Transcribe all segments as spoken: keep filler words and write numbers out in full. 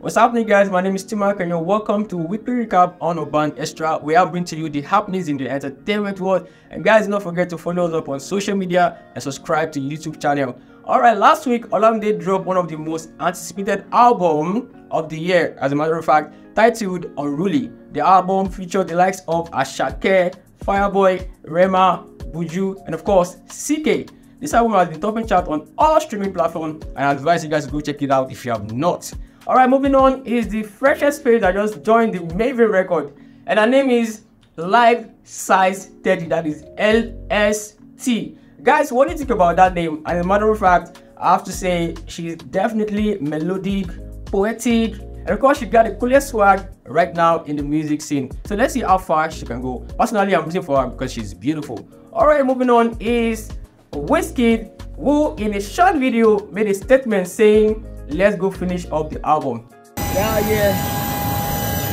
What's happening, guys? My name is Tima Kenyon. Welcome to weekly recap on Urban Extra, where I bring to you the happenings in the entertainment world. And guys, don't forget to follow us up on social media and subscribe to YouTube channel. Alright, last week Olamide dropped one of the most anticipated albums of the year, as a matter of fact, titled Unruly. The album featured the likes of Ashake, Fireboy, Rema, Buju, and of course C K. This album has been topping chart on all streaming platforms, and I advise you guys to go check it out if you have not. Alright, moving on is the freshest page that just joined the Maven record, and her name is Life Size Teddy, that is L S T. Guys, what do you think about that name? As a matter of fact, I have to say she's definitely melodic, poetic, and of course she got the coolest swag right now in the music scene. So let's see how far she can go. Personally, I'm rooting for her because she's beautiful. Alright, moving on is Wizkid, who in a short video made a statement saying, "Let's go finish up the album." Yeah, yeah.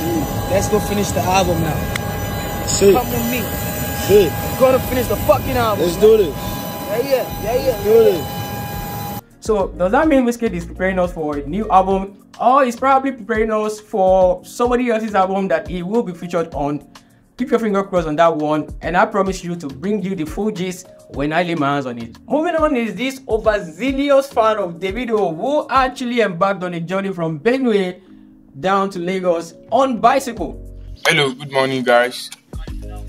Mm. Let's go finish the album now. Shit. Come with me. Shit. We're gonna finish the fucking album. Let's do this. Yeah, yeah, yeah, yeah. Let's do this. So does that mean Wizkid is preparing us for a new album, or he's probably preparing us for somebody else's album that he will be featured on? Keep your finger crossed on that one, and I promise you to bring you the full gist when I lay my hands on it. Moving on is this overzealous fan of Davido, who actually embarked on a journey from Benue down to Lagos on bicycle. Hello, good morning, guys.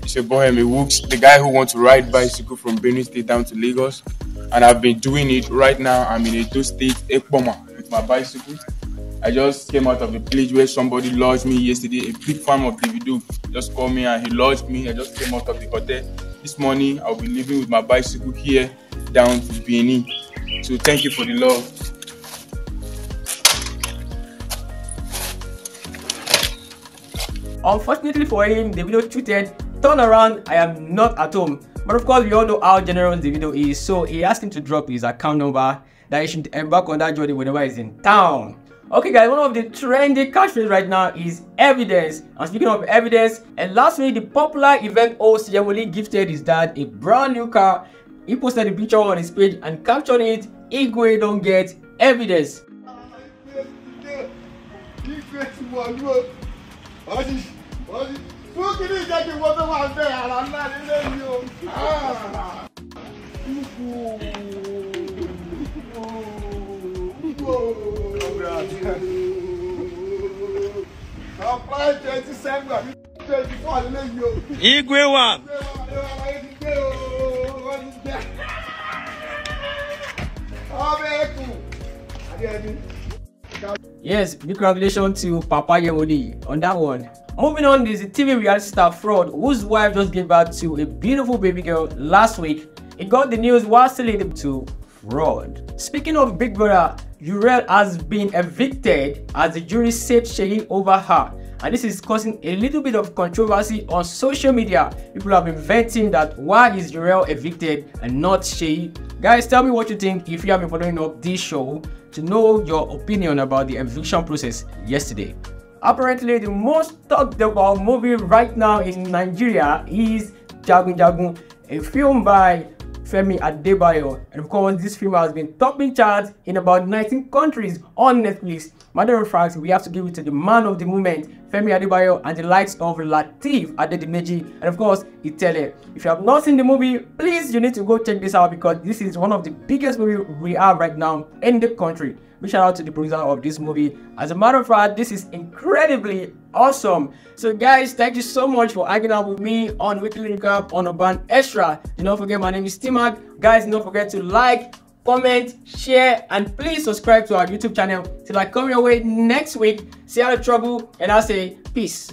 It's your Bohemi Wooks, the guy who wants to ride bicycle from Benue State down to Lagos, and I've been doing it right now. I'm in Edo State, Ekpoma, with my bicycle. I just came out of a place where somebody lodged me yesterday, a big fan of Davido. Just called me and he lodged me. I just came out of the hotel. This morning, I'll be leaving with my bicycle here down to Benue. So thank you for the love. Unfortunately for him, Davido tweeted, "Turn around, I am not at home." But of course, we all know how generous Davido is, so he asked him to drop his account number, that he should embark on that journey whenever he's in town. Okay guys, one of the trendy catchphrases right now is evidence. And speaking of evidence, and last week the popular event host Yemoli gifted his dad a brand new car. He posted a picture on his page and captioned it, "Igwe don't get evidence." Igwe one. Yes, big congratulations to Papa Yemodi on that one. Moving on, there's a T V reality star Fraud, whose wife just gave birth to a beautiful baby girl last week. It got the news while still leading to Fraud. Speaking of Big Brother, Uriel has been evicted as the jury said shady over her, and this is causing a little bit of controversy on social media. People have been venting that why is Uriel evicted and not Shei. Guys, tell me what you think if you have been following up this show to know your opinion about the eviction process yesterday. Apparently, the most talked about movie right now in Nigeria is Jagun Jagun, a film by Femi Adebayo, and of course this film has been topping charts in about nineteen countries on Netflix. Matter of fact, we have to give it to the man of the moment, Femi Adebayo, and the likes of Latif Adedeji, and of course Itele. If you have not seen the movie, please you need to go check this out, because this is one of the biggest movies we have right now in the country. Big shout out to the producer of this movie. As a matter of fact, this is incredibly awesome. So guys, thank you so much for hanging out with me on weekly recap on Urban Extra. Do not forget, my name is Timak. Guys, don't forget to like, comment, share, and please subscribe to our YouTube channel. Till I come your way next week, stay out of trouble, and I'll say peace.